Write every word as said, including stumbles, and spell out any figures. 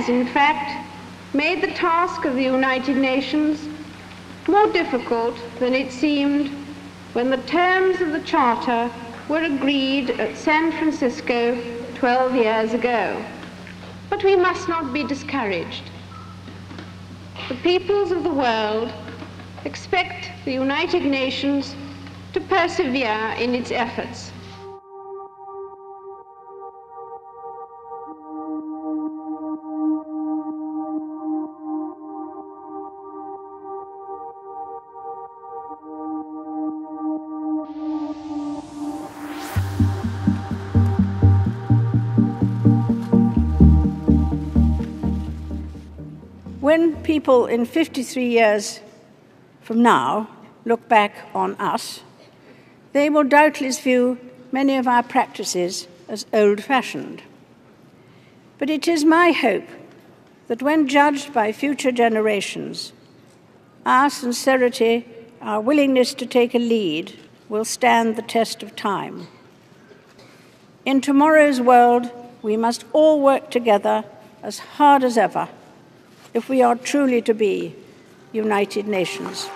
has, in fact, made the task of the United Nations more difficult than it seemed when the terms of the Charter were agreed at San Francisco twelve years ago. But we must not be discouraged. The peoples of the world expect the United Nations to persevere in its efforts. When people in fifty-three years from now look back on us, they will doubtless view many of our practices as old-fashioned. But it is my hope that when judged by future generations, our sincerity, our willingness to take a lead, will stand the test of time. In tomorrow's world, we must all work together as hard as ever if we are truly to be United Nations.